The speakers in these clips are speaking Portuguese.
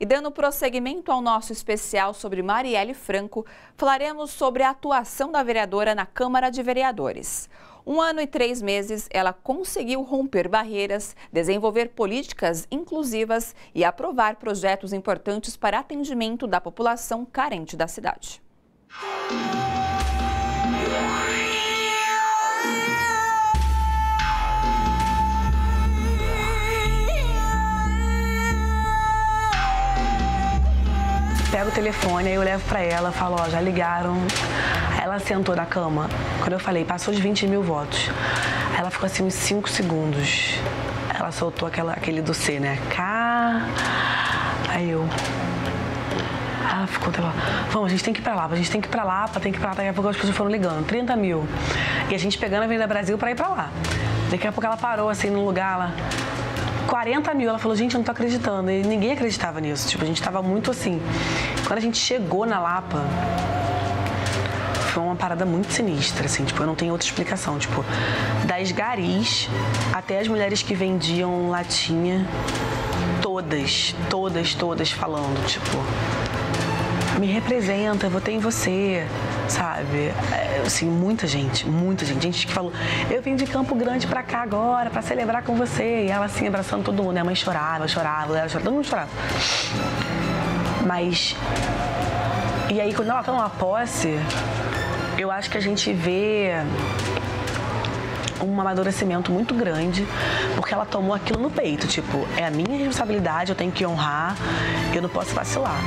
E dando prosseguimento ao nosso especial sobre Marielle Franco, falaremos sobre a atuação da vereadora na Câmara de Vereadores. 1 ano e 3 meses, ela conseguiu romper barreiras, desenvolver políticas inclusivas e aprovar projetos importantes para atendimento da população carente da cidade. Pego o telefone, aí eu levo pra ela, falo, ó, já ligaram. Ela sentou na cama, quando eu falei, passou de 20 mil votos. Ela ficou assim uns 5 segundos. Ela soltou aquele do C, né? Cá. Aí eu... Ela ficou, tá, vamos, a gente tem que ir pra Lapa, daqui a pouco as pessoas foram ligando, 30 mil. E a gente pegando a Avenida Brasil pra ir pra lá. Daqui a pouco ela parou, assim, num lugar, ela... 40 mil, ela falou, gente, eu não tô acreditando. E ninguém acreditava nisso, tipo, a gente tava muito assim. Quando a gente chegou na Lapa, foi uma parada muito sinistra, assim, tipo, eu não tenho outra explicação, tipo, das garis até as mulheres que vendiam latinha, todas falando, tipo, me representa, eu votei em você, sabe? Assim, muita gente. Gente que falou, eu vim de Campo Grande pra cá agora, pra celebrar com você. E ela assim, abraçando todo mundo. Minha mãe chorava, todo mundo chorava. Mas... E aí, quando ela tá numa posse, eu acho que a gente vê um amadurecimento muito grande, porque ela tomou aquilo no peito, tipo, é a minha responsabilidade, eu tenho que honrar, eu não posso vacilar.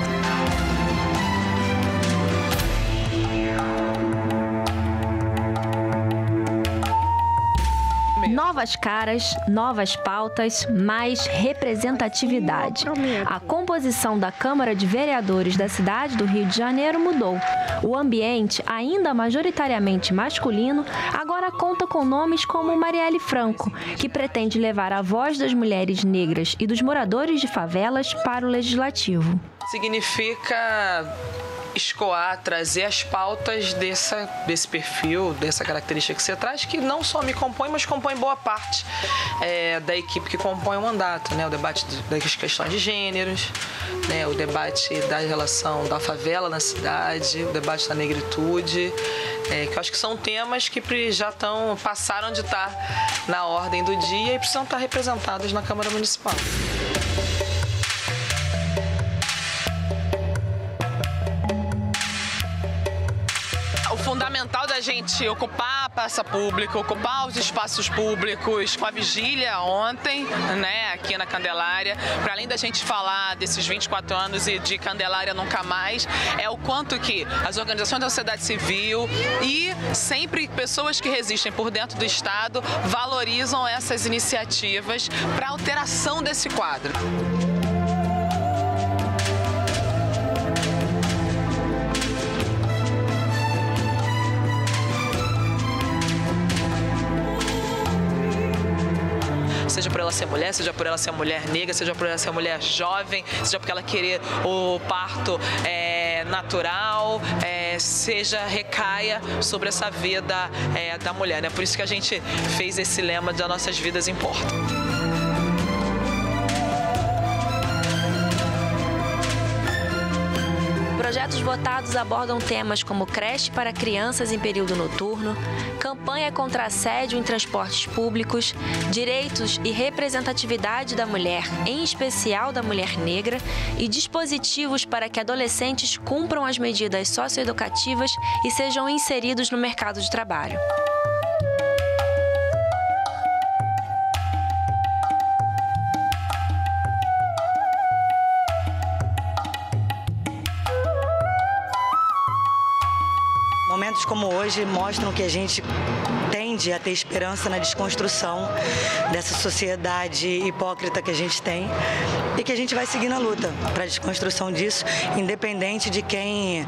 Novas caras, novas pautas, mais representatividade. A composição da Câmara de Vereadores da cidade do Rio de Janeiro mudou. O ambiente, ainda majoritariamente masculino, agora conta com nomes como Marielle Franco, que pretende levar a voz das mulheres negras e dos moradores de favelas para o legislativo. Significa... escoar, trazer as pautas desse perfil, dessa característica que você traz, que não só me compõe, mas compõe boa parte da equipe que compõe o mandato, né? O debate das questões de gêneros, né? O debate da relação da favela na cidade, o debate da negritude, que eu acho que são temas que já passaram de estar na ordem do dia e precisam estar representados na Câmara Municipal. Fundamental da gente ocupar a praça pública, ocupar os espaços públicos, com a vigília ontem, né, aqui na Candelária, para além da gente falar desses 24 anos e de Candelária nunca mais, é o quanto que as organizações da sociedade civil e sempre pessoas que resistem por dentro do Estado valorizam essas iniciativas para alteração desse quadro. Seja por ela ser mulher, seja por ela ser mulher negra, seja por ela ser mulher jovem, seja porque ela querer o parto natural, seja recaia sobre essa vida da mulher, né? Por isso que a gente fez esse lema de nossas vidas importam. Projetos votados abordam temas como creche para crianças em período noturno, campanha contra assédio em transportes públicos, direitos e representatividade da mulher, em especial da mulher negra, e dispositivos para que adolescentes cumpram as medidas socioeducativas e sejam inseridos no mercado de trabalho. Momentos como hoje mostram que a gente tende a ter esperança na desconstrução dessa sociedade hipócrita que a gente tem e que a gente vai seguir na luta para a desconstrução disso, independente de quem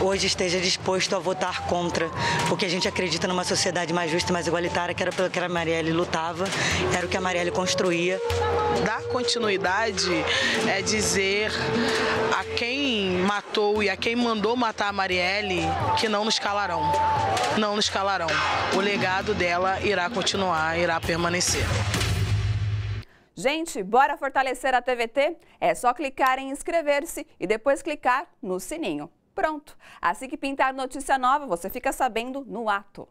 hoje esteja disposto a votar contra o que a gente acredita numa sociedade mais justa e mais igualitária, que era pelo que a Marielle lutava, era o que a Marielle construía. Dar continuidade é dizer a quem matou e a quem mandou matar a Marielle que não nos calarão, não nos calarão. O legado dela irá continuar, irá permanecer. Gente, bora fortalecer a TVT? É só clicar em inscrever-se e depois clicar no sininho. Pronto! Assim que pintar notícia nova, você fica sabendo no ato.